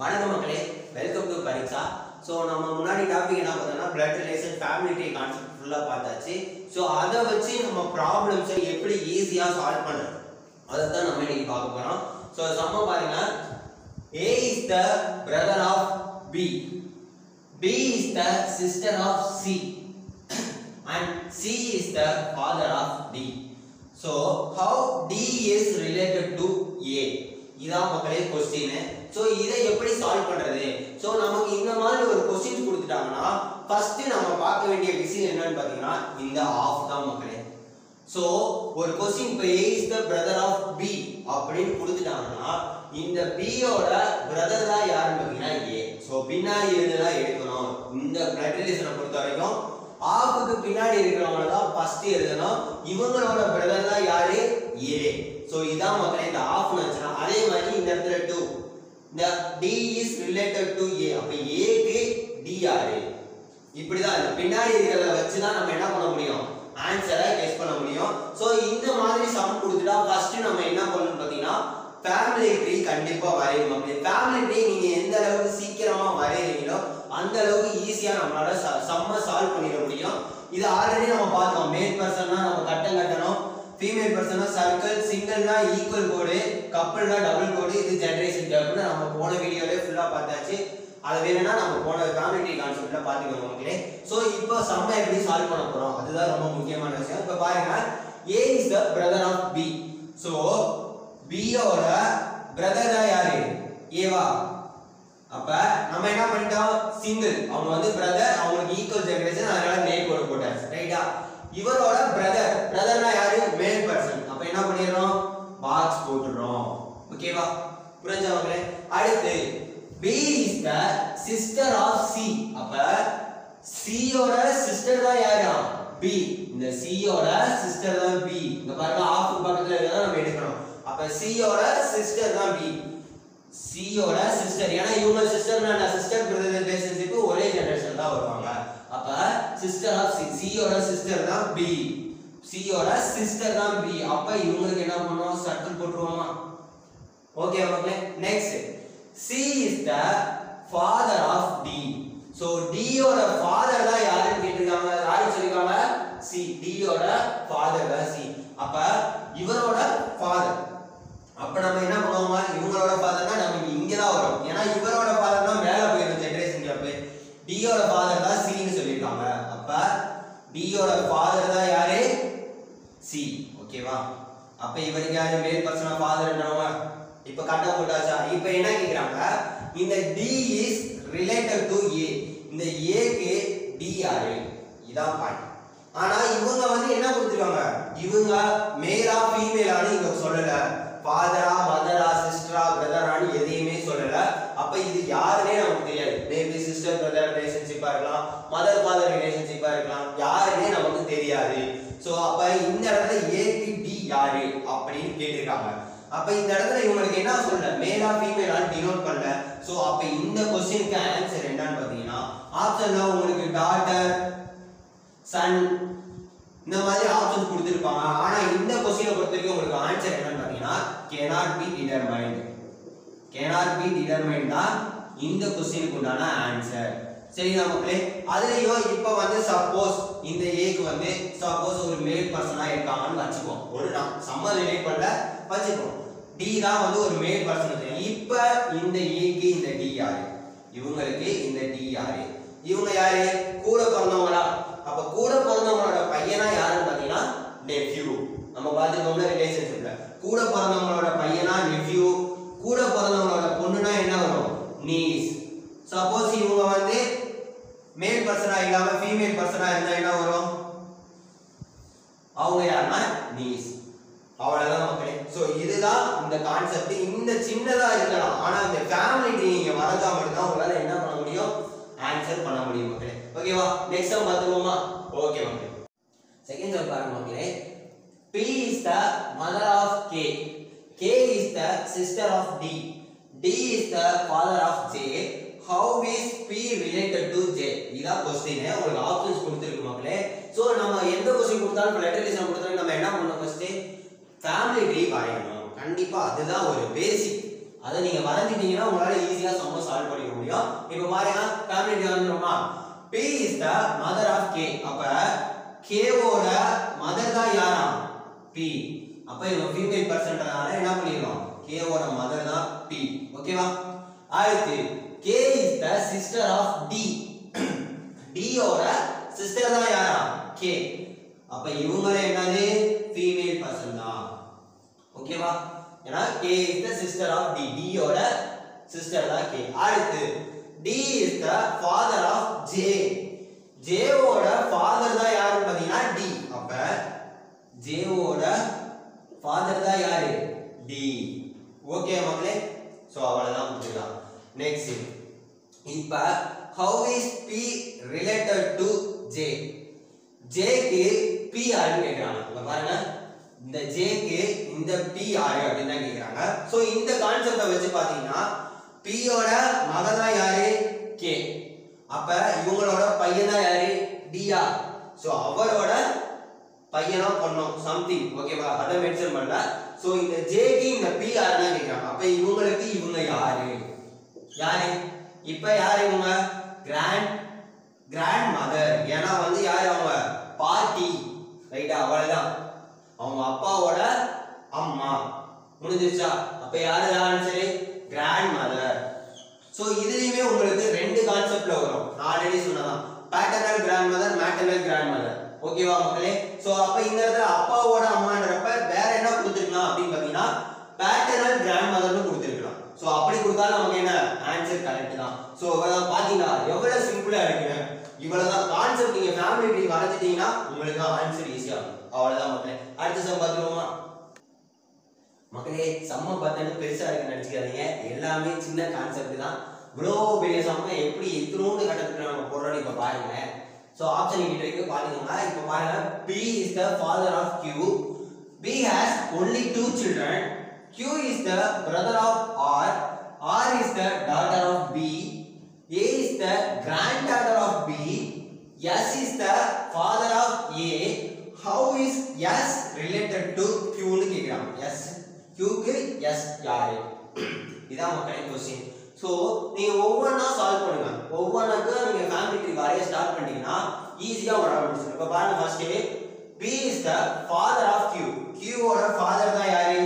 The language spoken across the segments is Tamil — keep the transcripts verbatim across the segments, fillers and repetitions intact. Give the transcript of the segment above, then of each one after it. வணக்கம் மக்களே, வெல்கம் டு பரீட்சா. சோ நம்ம முன்னாடி டாபிக் என்ன பார்த்தோம்னா blood relation family tree concept ஃபுல்லா பார்த்தாச்சு. சோ அத வச்சு நம்ம ப்ராப்ளம்ஸ் எப்படி ஈஸியா சால்வ் பண்ணலாம் அத தான் நம்ம இன்னைக்கு பார்க்க போறோம். சோ சமமா பாருங்க, A is the brother of B, B is the sister of C and C is the father of D. So how D is related to A? இதா மக்களே क्वेश्चन. சோ இதை எப்படி சால்வ் பண்றது? சோ நமக்கு இந்த மாதிரி ஒரு क्वेश्चंस கொடுத்துட்டாங்கன்னா ஃபர்ஸ்ட் நாம பார்க்க வேண்டிய விஷயம் என்னன்னு பாத்தீங்கன்னா இந்த ஆஃப் தான் மக்களே. சோ ஒரு question P is the brother of B அப்படி கொடுத்துட்டாங்கன்னா இந்த B யோட பிரதர் தான் யாருன்னு பாத்தீங்கன்னா A. சோ பின்னாடி எழுதல எழுதணும். இந்த பிளட் ரிலேஷனை பொறுத்த வரைக்கும் ஆஃப்க்கு பின்னாடி இருக்கிறவங்க தான் ஃபர்ஸ்ட் எழுதணும். இவங்களோட பிரதர் தான் யாரு? A. சோ இதா மக்களே இந்த ஆஃப் வந்துனா அதே மாதிரி இந்த இடத்துல two the D is related to A. அப்ப A க்கு D யாரு? இப்படி தான் இந்த பின்னாடி இருக்கிறத வச்சு தான் நம்ம என்ன பண்ண முடியும், ஆன்சரை கெஸ் பண்ண முடியும். சோ இந்த மாதிரி சம் கொடுத்துட்டா ஃபர்ஸ்ட் நம்ம என்ன பண்ணணும் பாத்தீங்கன்னா ஃபேமிலி ட்ரீ கண்டிப்பா வரையணும். அப்படி ஃபேமிலி ட்ரீ நீங்க எந்த அளவுக்கு சீக்கிரமா வரையறீங்களோ அந்த அளவுக்கு ஈஸியா நம்மளால சம்ம சால்வ் பண்ணிட முடியும். இது ஆல்ரெடி நம்ம பார்த்தோம். மேல் பர்சன்னா நம்ம கட்டம் கட்டணும், ஃபீமேல் பர்சனா சர்க்கிள், சிங்கிள்னா ஈக்குவல் கோடு, கப்பிள்னா டபுள் கோடு. இது ஜெனரேஷன் கேப்னு நம்ம போன வீடியோலயே ஃபுல்லா பார்த்தாச்சு. அது வேணும்னா நம்ம போன காமெடி கான்செப்ட்ல பாத்துக்கோங்க மக்களே. சோ இப்போ சம் எப்படி சால்வ் பண்ண போறோம் அதுதான் ரொம்ப முக்கியமான விஷயம். இப்போ பாருங்க, A is the brother of B. So B யோட பிரதர் தான் யாரு? A வா? அப்ப நம்ம என்ன பண்ணிட்டோம், சிங்கிள் அவங்க வந்து பிரதர், அவங்களுக்கு ஈக்குவல் ஜெனரேஷன், அதனால நேம் கோடு போட்டாச்சு. ரைட்டா? இவரோட பிரதர், பிரதர்னா யாரு? Male person. அப்ப என்ன பண்ணிரோம், பாக்ஸ் போடுறோம். ஓகேவா? புரிஞ்சவங்களே? அடுத்து B is the sister of C. அப்ப C யோட சிஸ்டர் தான் யாரா? B. இந்த C யோட சிஸ்டர் தான் B. இங்க பாருங்க ஆஃப் பக்கத்துல இருக்கறத நம்ம எடுக்கணும். அப்ப C யோட சிஸ்டர் தான் B. C யோட சிஸ்டர், ஏனா இவங்க சிஸ்டர்னா என்ன, சிஸ்டர் பிரதர் ரிலேஷன்ஷிப் ஒரே ஜெனரேஷன் தான் வருவாங்க. அப்ப sister of C, C யோட sister தான் B, C யோட sister தான் B. அப்ப இவங்களுக்கு என்ன பண்ணோம், சர்க்கிள் போடுவோமா? ஓகே மக்களே. Next C is the father of D. So D யோட father தான் யாருன்னு கேட்டிருக்காங்க, யாரு சொல்லிருக்காங்க? C. D யோட father தான் C. அப்ப இவரோட father, அப்ப நம்ம என்ன பண்ணுவோமா, இவங்களோட father தான் நமக்கு இங்க தான் வரும். ஏனா இவரோட father தான் மேல போயிடும் ஜெனரேஷன் கேப். D யோட father தான் C னு சொல்லிருக்காங்க. அப்ப D யோட father தான் யாரு? C. ஓகேவா? அப்ப இவருக்கு யாரு மேல் பர்சனா fatherன்றவங்க? இப்போ கட்ட போட்டாச்சா? இப்போ என்ன கேக்குறாங்க, இந்த D is related to A. இந்த A க்கு D யாரு? இதான் பாயிண்ட். ஆனா இவங்க வந்து என்ன கொடுத்துருவாங்க, இவங்க மேலா ஃபீமேலான்னு இவங்க சொல்லல, ஃபாதரா மதரா சிஸ்டரா பிரதரான்னு எதையுமே சொல்லல. அப்ப இது யாருனே நமக்கு தெரியாது. மேபி சிஸ்டர் பிரதர் ரிலேஷன்ஷிப்பா இருக்கலாம், மதர் ஃபாதர் ரிலேஷன்ஷிப்பா இருக்கலாம், யாருனே நமக்கு தெரியாது. சோ அப்ப இந்த இடத்துல A க்கு D யாரு அப்படின்னு கேட்டிருக்காங்க. அப்ப இந்த இடத்துல இவங்களுக்கு என்ன சொல்லல, மேலா ஃபீமேலா டினோட் பண்ணல. சோ அப்ப இந்த क्वेश्चनக்கு ஆன்சர் என்னன்னு பாத்தீங்கன்னா ஆப்ஷன்ல உங்களுக்கு டாட்டர் சன் இந்த மாதிரி ஆப்ஷன் கொடுத்திருப்பாங்க. ஆனா இந்த क्वेश्चन பொறுத்தவரைக்கும் உங்களுக்கு ஆன்சர் என்னன்னு பாத்தீங்கன்னா cannot be determined, cannot be determined தான் இந்த क्वेश्चन க்கு உண்டான ஆன்சர். சரியா மக்களே? அதுலயோ இப்போ வந்து சப்போஸ் இந்த A க்கு வந்து சப்போஸ் ஒரு மேல் பர்சனா இருக்கான்னு வச்சுப்போம், ஒரு சம்ம ரிலேட் பண்ணல வச்சுப்போம். D தான் வந்து ஒரு மேல் பர்சன். இப்போ இந்த A க்கு இந்த D யாரு? இவங்களுக்கு இந்த D யாரு? இவங்க யாரு? கூட பிறந்தவங்களா? அப்ப கூட பிறந்தவங்களோட பையனா யாருன்னு பாத்தீங்கன்னா நெஃப்யூ. நம்ம பாத்துக்கோங்க ரிலேஷன்ஷிப்ல கூட பிறந்தவங்களோட பையனா நெஃப்யூ, கூட பிறந்தவங்களோட பொண்ணுனா என்ன வரும், நீஸ். சப்போஸ் இவங்க வந்து மேல் பர்சனா இல்லாம ஃபீமேல் பர்சனா இருந்தா என்ன வரும், அவங்க யாருன்னா நீஸ். அவ்வளவுதான் மக்களே. சோ இதுதான் இந்த கான்செப்ட். இந்த சின்னதா இருக்கலாம், ஆனா இந்த ஃபேமிலி ட்ரீ நீங்க மறந்தா மட்டும்தான் உங்களால என்ன பண்ண முடியும், ஆன்சர் பண்ண முடியும் மக்களே. ஓகேவா? நெக்ஸ்ட் சம் பாத்துவோமா? ஓகே மக்களே, செகண்ட் சம் பாருங்க மக்களே. P is the mother of K, K is the sister of D, D is the father of J. How is P related to J? இதா क्वेश्चन. உங்களுக்கு ஆப்ஷன்ஸ் கொடுத்திருக்கு மக்களே. சோ நம்ம எந்த क्वेश्चन கொடுத்தாலும் பிளட் ரிலேஷன் கொடுத்தாலும் நம்ம என்ன பண்ணணும், ஃபர்ஸ்ட் ஃபேமிலி ட்ரீ வரையணும். கண்டிப்பா அதுதான் ஒரு பேசிக். அதை நீங்க வரையீங்கன்னா உங்களால ஈஸியா சம்ம சால்வ் பண்ணிட முடியும். இப்போ பாருங்க ஃபேமிலி டியாகிராம்மா P is the mother of K. அப்ப K ஓட மதர் தான் யாரா? P. அப்ப இவங்க ஃபீமேல் பர்சன்ட்னால என்ன பண்ணிரோம்? K ஓட மதர் தான் P. ஓகேவா? அடுத்து K is the sister of D. D ஓட சிஸ்டர் தான் யாரா? K. அப்ப இவங்களே என்னது ஃபீமேல் பர்சன் தான். ஓகேவா? ஏனா K is the sister of D. D ஓட சிஸ்டர் தான் K. அடுத்து D is the father of J. J ஓட ஃாதர் தான் யாரு பாத்தீங்கன்னா D. அப்ப J ஓட ஃாதர் தான் யாரு? D. ஓகே மக்களே, சோ அவ்வளவுதான் புரியுதா? நெக்ஸ்ட் இப்ப how is P related to J? J க்கு P யாருன்னு கேக்குறாங்க. இப்ப பாருங்க இந்த J க்கு இந்த P யாரு அப்படினா கேக்குறாங்க. சோ இந்த கான்செப்ட்ட வச்சு பாத்தீங்கன்னா P ஓட மகன் தான் யாரு? K. அப்ப இவங்களோட பையன் தான் யாரு? D ஆ. சோ அவரோட பையனா பண்ணோம் சம்திங். ஓகேவா? அத மென்ஷன் பண்ணல. சோ இந்த J க்கு இந்த P யாருன்னு கேக்குறாங்க. அப்ப இவங்களுக்கு இவங்க யாரு? யாரு? இப்போ யார் இவங்க? Grand grandmother. ஏனா வந்து யார் அவங்க? பாட்டி. ரைட்டா? அவளதான் அவங்க அப்பாவோட அம்மா. முடிஞ்சிருச்சா? அப்ப யார் ஆன்சர்? Grand mother. சோ இதுலயுமே உங்களுக்கு ரெண்டு கான்செப்ட்ல வரும். நான் ஆல்ரெடி சொன்னதான் paternal grandmother, maternal grandmother. ஓகேவா மக்களே? சோ அப்ப இந்த இடத்துல அப்பாவோட அம்மான்றப்ப வேற என்ன கொடுத்திருக்கலாம் அப்படி பாத்தீங்கன்னா பேட்டர்னல் கிராண்ட் மதர்னு கொடுத்திருக்கலாம். சோ அப்படி கொடுத்தா நமக்கு என்ன ஆன்சர் கரெக்ட் தான். சோ இவள பாத்தீங்களா எவ்வளவு சிம்பிளா இருக்குங்க. இவ்வளவுதான் கான்செப்ட் நீங்க ஃபேமிலி ட்ரீ வரைஞ்சிட்டீங்கன்னா உங்களுக்கு ஆன்சர் ஈஸியா இருக்கும். அவ்வளவுதான் மக்களே. அடுத்த சம் பாத்துருவோமா மக்களே? சம்ம பார்த்தா பெருசா இருக்குன்னு நினைச்சுக்காதீங்க. எல்லாமே சின்ன கான்செப்ட் தான். இவ்வளவு பெரிய சம்மை எப்படி எத்தனோண்டு கட்டத்துக்கு நம்ம போடுறோம்னு இப்ப பாருங்க. சோ ஆப்ஷன் கிட்ட இருக்கு பாத்தீங்கன்னா இப்ப பாருங்க P is the father of Q. B has only two children. Q is the brother of R. R is the daughter of B. A is the granddaughter of B. S is the father of A. How is S related to Q னு கேக்குறாங்க. S Q க்கு S யாரு? இதான் மக்களே क्वेश्चन. சோ நீங்க ஒவ்வொண்ணா சால்வ் பண்ணுங்க. ஒவ்வொண்ணக்கு நீங்க ஃபேமிலி ட்ரீ வரைய ஸ்டார்ட் பண்ணீங்கன்னா ஈஸியா வர ஆரம்பிச்சிடும். இப்ப பாருங்க first P is the father of Q. Q ஓட father தான் யாரு?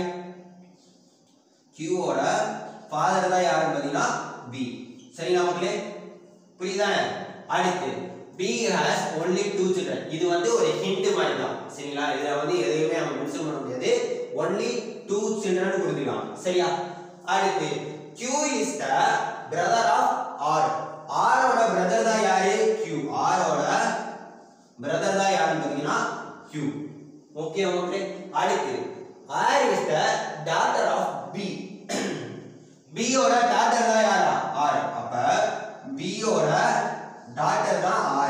Q ஓட father தான் யாரு பாத்தீங்கன்னா B. சரிங்களா மக்களே? புரியுதானே? அடுத்து B has only two children. இது வந்து ஒரு ஹிண்ட் மாதிரி தான். சரிங்களா? இத வந்து எதையுமே நம்ம மென்ஷன் பண்ண முடியாது. Only two children கொடுத்துடலாம். சரியா? அடுத்து Q is the brother of R. R ஓட brother தான் யாரு? Q. R ஓட brother தான் யாருன்னு பாத்தீங்கன்னா Q. ஓகே மக்களே? அடுத்து R is the daughter of B. B ஓட daughter தான் யாரா? R. அப்ப B ஓட daughter தான் R.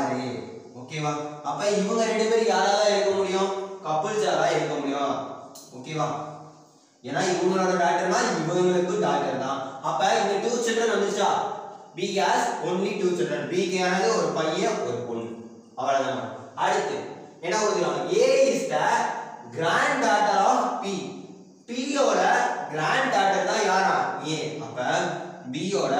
ஓகேவா? அப்ப இவங்க ரெண்டு பேரும் யாரால இருக்க முடியும்? கப்புள்ஸால இருக்க முடியும். ஓகேவா? ஏனா இவங்களோட டாட்டர்னா இவங்களுக்கு டாட்டர் தான். அப்ப இந்த two children வந்துச்சா? B has only two children. B க்கு யாராவது ஒரு பையன் ஒரு பொண்ணு. அவ்வளவுதான். அடுத்து என்ன கொடுத்துறாங்க? A is the granddaughter of P. P ஓட granddaughter தான் யாரா? A. அப்ப B ஓட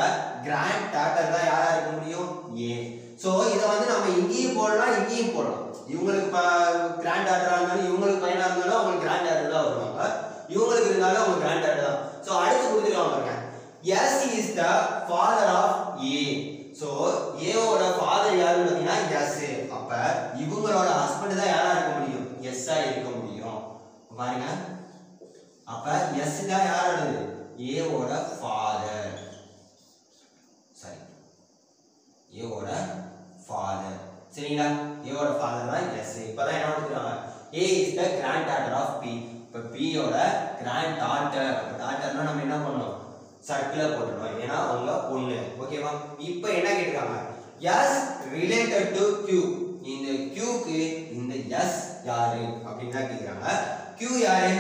granddaughter தான் யாரா இருக்க முடியும்? A. சோ இத வந்து நம்ம இங்கேயும் போடலாம் இங்கேயும் போடலாம். இவங்களுக்கு granddaughter ஆனாலும் இவங்களுக்கு பையனா இருந்தாலும் அவங்க granddaughter தான் வருவாங்க. இவங்களுக்கு இருந்தால அவங்க கிராண்டாட் தான். சோ அடுத்து புரிஞ்சிரலாம் பாருங்க. S is the father of A. So A ஓட father யாருன்னு பாத்தீங்கன்னா S. அப்ப இவங்களோட ஹஸ்பண்ட் தான் யாரா இருக்க முடியும்? S ஆ இருக்க முடியும். பாருங்க அப்ப S தான் யாரோடது? A ஓட father. சரி A ஓட father. சரிங்களா? A ஓட father தான் S. இப்போதான் என்ன வந்துட்டாங்க? A is the granddaughter of P. இப்ப P ஓட கிராண்ட் டாட்டர். அப்ப டாட்டர்னா நம்ம என்ன பண்ணோம்? சர்க்கிள போடுறோம். ஏனா அவங்க பொண்ணு. ஓகேவா? இப்போ என்ன கேக்குறாங்க? S related to Q. இந்த Q க்கு இந்த S யாரு அப்படினா கேக்குறாங்க. Q யாரு?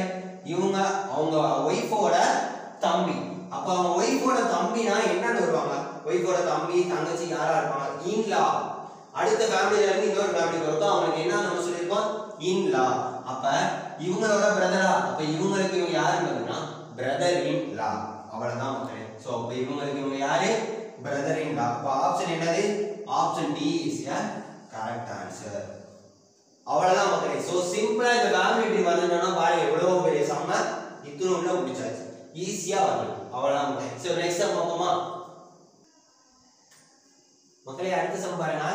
இவங்க அவங்க வைஃபோட தம்பி. அப்ப அவங்க வைஃபோட தம்பினா என்னன்னு வருவாங்க? வைஃபோட தம்பி தங்கச்சி யாரா இருப்பாங்க? இன்லா. அடுத்த ஃபேமிலில இருந்து இன்னொரு ஃபேமிலிக்கு வரது அவங்களுக்கு என்ன நம்ம சொல்லிருப்போம்? இன்லா. அப்ப இவங்களோட பிரதரா? அப்ப இவங்களுக்கு இவங்க யாருன்னு பாத்தீங்கன்னா பிரதர் இன் லா. அவ்வளவுதான் உத்தரே. சோ அப்ப இவங்களுக்கு இவங்க யாரு? Brother in law. அப்ப ஆப்ஷன் என்னது? Option D is the correct answer. அவ்வளவுதான் உத்தரே. சோ சிம்பிளா இந்த லாமினேட்டிவ் வந்தனா பாருங்க எவ்வளவு பெரிய சம்மா இத்துன உள்ள முடிச்சாச்சு. ஈஸியா வரணும். அவ்வளவுதான் உத்தரே. சோ நெக்ஸ்ட் சம் பாப்போமா? மக்களே அடுத்த சம் பாருங்க.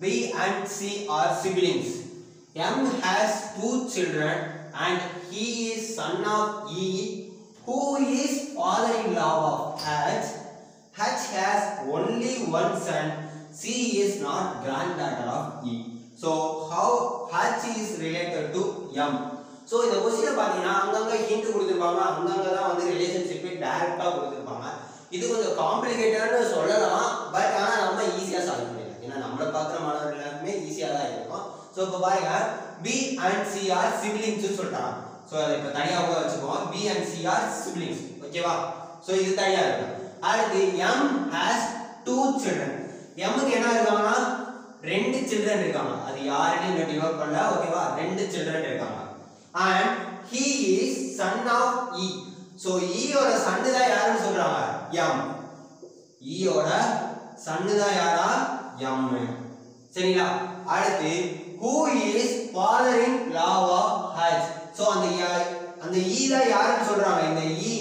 B and C are siblings. M has two children and he is son of E who is father-in-law of H. H has only one son. C is not granddaughter of E. So how H is related to M? So இந்த क्वेश्चन பாத்தீங்கன்னா அங்கங்க ஹிண்ட் கொடுத்திருப்பாங்க, அங்கங்க தான் வந்து ரிலேஷன்ஷிப் டைரக்ட்டா கொடுத்திருப்பாங்க. இது கொஞ்சம் காம்ப்ளிகேட்டட்னு சொல்லலாம், பட் ஆனா நம்ம ஈஸியா சால்வ் பண்ணிடலாம். ஏன்னா நம்மள பாக்குற மாணவர்கள் எல்லாருமே ஈஸியா தான் இருக்கும். சோ இப்ப பாருங்க, B and C are siblings னு சொல்றாங்க. சோ அதை இப்ப தனியா கூட வச்சுப்போம். B and C are siblings, ஓகேவா? சோ இது தனியா இருக்கு. அடுத்து M has two children. M க்கு என்ன இருக்காங்கன்னா ரெண்டு children இருக்காங்க. அது யாருன்னு இங்க டிவைட் பண்ணல, ஓகேவா? ரெண்டு children இருக்காங்க. And he is son of E. So E ஓட son தான் யாருன்னு சொல்றாங்க? M. E ஓட son தான் யாரா? M. சரிங்களா? அடுத்து who is father in law of H? So அந்த அந்த E தான் யாருன்னு சொல்றாங்க? இந்த E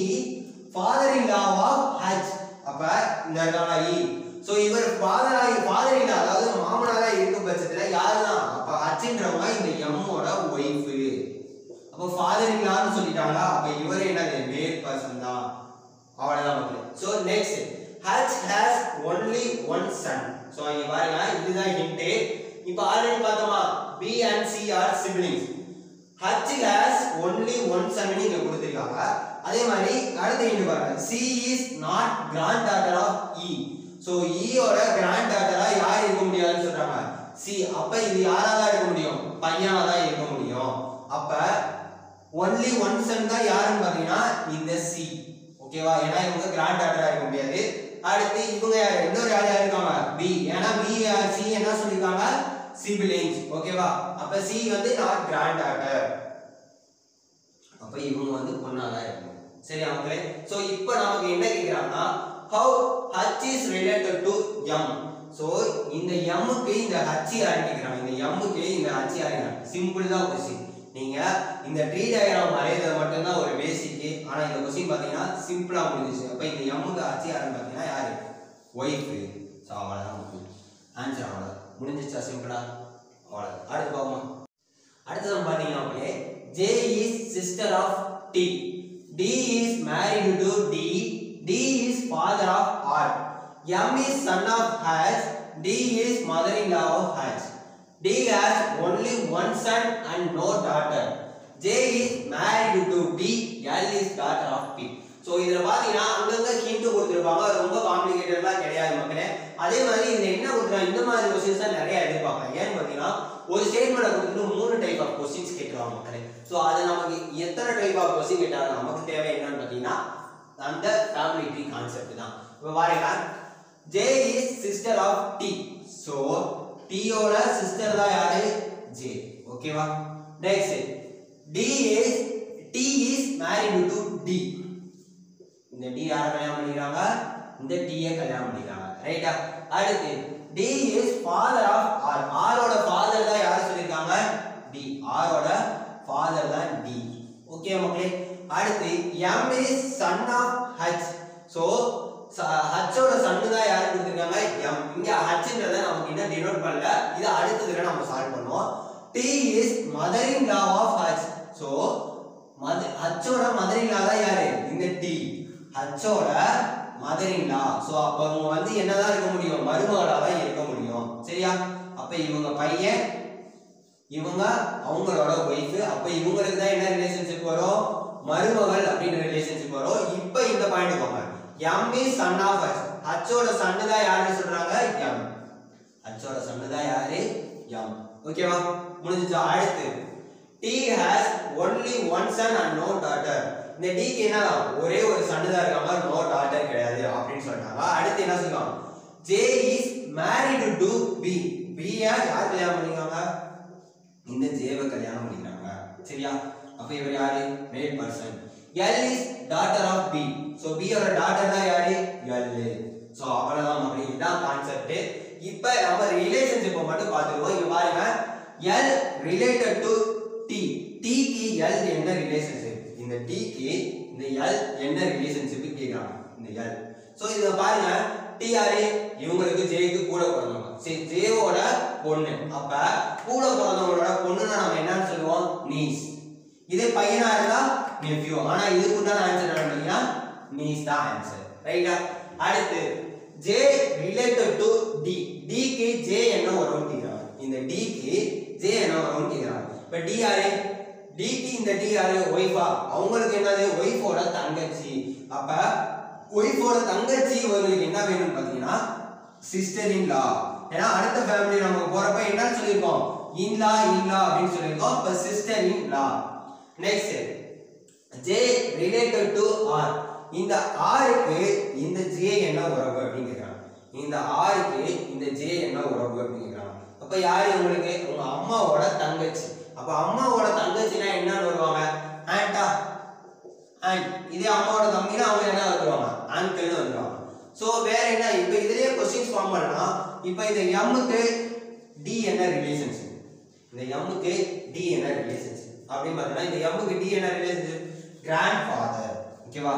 father in law of H. அப்ப இந்த இடத்துல E. சோ இவர் father ஆகி father in law அதாவது மாமனாரா இருக்கும் பட்சத்துல யாருதான்? அப்ப H ன்றவங்க இந்த M ஓட wife. அப்ப father in law னு சொல்லிட்டாங்க. அப்ப இவர் என்னது? male person தான். அவ்வளவுதான் மக்களே. So next H has only one son. So இங்க பாருங்க, இதுதான் ஹிண்ட். இப்போ ஆல்ரெடி பார்த்தோமா B and C are siblings. H has only one son னு இங்க கொடுத்திருக்காங்க. அதே மாதிரி அடுத்து ஹிண்ட் பாருங்க, C is not granddaughter of E. So E ஓட granddaughter-ஆ யார் இருக்க முடியாதுன்னு சொல்றாங்க? C. அப்ப இது யாரால இருக்க முடியும்? பையனால தான் இருக்க முடியும். அப்ப only one son தான் யாருன்னு பாத்தீங்கன்னா இந்த C. ஓகேவா? ஏனா இவங்க கிராண்ட் டாட்டரா இருக்க முடியாது. அடுத்து இவங்க இன்னொரு ஆளா இருக்காங்க B. ஏனா B and C என்ன சொல்லிருக்காங்க? siblings, ஓகேவா? அப்ப C வந்து நாட் கிராண்ட் டாட்டர். அப்ப இவங்க வந்து பொண்ணால இருக்கும். சரியா மக்களே? சோ இப்போ நமக்கு என்ன கேக்குறாங்கன்னா how H is related to M. So இந்த M க்கு இந்த H யாருன்னு கேக்குறாங்க. இந்த M க்கு இந்த H யாருன்னு சிம்பிள் தான் क्वेश्चन. நீங்க இந்த ட்ரீ டயகிராம் வரையறது மட்டும் தான் ஒரு பேசிக். ஆனா இந்த क्वेश्चन பாத்தீங்கன்னா சிம்பிளா முடிஞ்சிச்சு. அப்ப இந்த M க்கு H யாருன்னு பாத்தீங்கன்னா யாரு? wife. சோ அவ்வளவுதான் உங்களுக்கு ஆன்சர். அவ்வளவுதான் முடிஞ்சிச்சா? சிம்பிளா அவ்வளவுதான். அடுத்து பாப்போம். அடுத்து நம்ம பாத்தீங்கன்னா okay, J is sister of T. D is married to D. D is father of R. M is son of H. D is mother-in-law of H. D has only one son and no daughter. J is married to D. L is daughter of P. So இதல பாத்தீங்கன்னா அங்கங்க ஹிண்ட் கொடுத்திருப்பாங்க. ரொம்ப காம்ப்ளிகேட்டடா கிடையாது மக்களே. அதே மாதிரி இதுல என்ன கொடுத்திருக்காங்க? இந்த மாதிரி क्वेश्चंस தான் நிறைய எடுப்பாங்க. ஏன் பாத்தீங்கன்னா ஒரு ஸ்டேட்மென்ட் கொடுத்து மூணு டைப் ஆஃப் क्वेश्चंस கேட்கறாங்க மக்களே. சோ அது நமக்கு எத்தனை டைப் ஆஃப் क्वेश्चन கேட்டாலும் நமக்கு தேவை என்னன்னு பாத்தீங்கன்னா அந்த ஃபேமிலி ட்ரீ கான்செப்ட் தான். இப்போ பாருங்க, J is sister of T. So T ओरा सिस्टर दा यारे J, ओके वा? Next, D is T is married to D. इंदे D यार कल्याण मणि रागा, इंदे T ये कल्याण मणि रागा, right uh? आइटे D is father of R. R ओरा father दा यार सुने कांगा D. R ओरा father दा D, ओके मगले? आइटे M is son of H. So H ஓட son दा यार கொடுத்திருக்காங்க M. இங்க H ன்றதை நமக்கு என்ன டினோட் பண்ணல. இது அடுத்துதுல நாம சால்வ் பண்ணுவோம். T is mother in law of H. So H ஓட mother in law தான் யாரு? இந்த T. H ஓட mother in law. சோ அப்ப அவங்க வந்து என்னதான் இருக்க முடியும்? மருமகளா தான் இருக்க முடியும். சரியா? அப்ப இவங்க பையன், இவங்க அவங்களோட wife. அப்ப இவங்களுக்கு தான் என்ன ரிலேஷன்ஷிப் வரும்? மருமகள் அப்படிங்கிற ரிலேஷன்ஷிப் வரும். இப்போ இந்த பாயிண்ட் பாருங்க. M is son of H. H ஓட son தான் யாருன்னு சொல்றாங்க? M. H ஓட son தான் யாரு? M, ஓகேவா? முடிஞ்சிச்சா? அடுத்து T has only one son and no daughter. இந்த D க்கு என்னடா ஒரே ஒரு son தான் இருக்காங்க, no daughter கிடையாது அப்படினு சொல்றாங்க. அடுத்து என்ன சொல்றாங்க? J is married to B. B யா யார் கல்யாணம் பண்ணிருக்காங்க? இந்த J வை கல்யாணம் பண்ணிருக்காங்க. சரியா? அப்ப இவர் யாரு? male person. L is daughter of B. So B or daughter na yari L. So avladam appadi idha concept. இப்போ நம்ம ரிலேஷன்ஷிப் மட்டும் பாத்துக்குவோம். இங்க பாருங்க L related to T. T க்கு L என்ன ரிலேஷன்ஷிப்? இந்த T க்கு இந்த L என்ன ரிலேஷன்ஷிப் கேக்குறாங்க. இந்த L. சோ இத பாருங்க T யாரு? இவங்களுக்கு J க்கு கூட பிறந்தவங்க. சரி J ஓட பொண்ணு. அப்ப கூட பிறந்தவங்களோட பொண்ணுனா நாம என்னன்னு சொல்லுவோம்? niece. இதே பையனா இருந்தா nephew. ஆனா இதுக்கு உண்டான ஆன்சர் என்ன அப்படினா niece தான் ஆன்சர். ரைட்டா? அடுத்து J related to D. D க்கு J என்ன வரும் கேக்குறாங்க. இந்த D க்கு J என்ன வரும் கேக்குறாங்க. இப்ப D யாரு? D க்கு இந்த D யாரு? wife. அவங்களுக்கு என்னது? wife ஓட தங்கச்சி. அப்ப wife ஓட தங்கச்சி உங்களுக்கு என்ன வேணும் பாத்தீங்கன்னா sister in law. ஏனா அடுத்த ஃபேமிலி நம்ம போறப்ப என்ன சொல்லிருக்கோம்? in law in law அப்படி சொல்லிருக்கோம். அப்ப sister in law. next J related to R. இந்த R க்கு இந்த J என்ன உறவு அப்படிங்க கேக்குறாங்க. இந்த R க்கு இந்த J என்ன உறவு அப்படிங்க கேக்குறாங்க. அப்ப யார் உங்களுக்கு? உங்க அம்மாவோட தங்கச்சி. அப்ப அம்மாவோட தங்கச்சினா என்னன்னு வருவாங்க? ஆன்டா. ஆன் இதே அம்மாவோட தம்பினா அவங்க என்ன வந்துருவாங்க? ஆன்ட்னு வந்துருவாங்க. சோ வேற என்ன இப்போ இதுலயே क्वेश्चंस ஃபார்ம் பண்ணா இப்போ இந்த M க்கு D என்ன ரிலேஷன்ஷிப்? இந்த M க்கு D என்ன ரிலேஷன்ஷிப்? அப்படி பார்த்தா இந்த M க்கு D என்ன ரிலேஷன்ஷிப்? grandfather. ஓகேவா?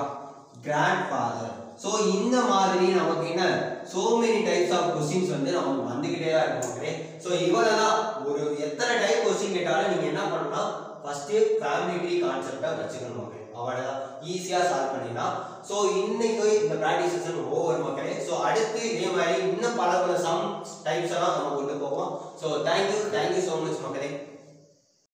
grandfather. சோ இந்த மாதிரி நமக்கு என்ன so many types of questions வந்து நமக்கு வந்துக்கிட்டே தான் இருக்கும். ஓகே. சோ இவளதான் ஒரு எத்தனை டைப் क्वेश्चन கேட்டாலும் நீங்க என்ன பண்ணணும்னா ஃபர்ஸ்ட் ஃபேமிலி ட்ரீ கான்செப்ட்டை வச்சுக்கணும். ஓகே. அவளதா ஈஸியா சால்வ் பண்ணிடலாம். சோ இன்னைக்கு இந்த பிராக்டிஸ் செஷன் ஓவர் மக்களே. சோ அடுத்து இதே மாதிரி இன்னும் பல பல சம் டைப்ஸ் எல்லாம் நம்ம கொண்டு போவோம். So thank you thank you so much மக்களே.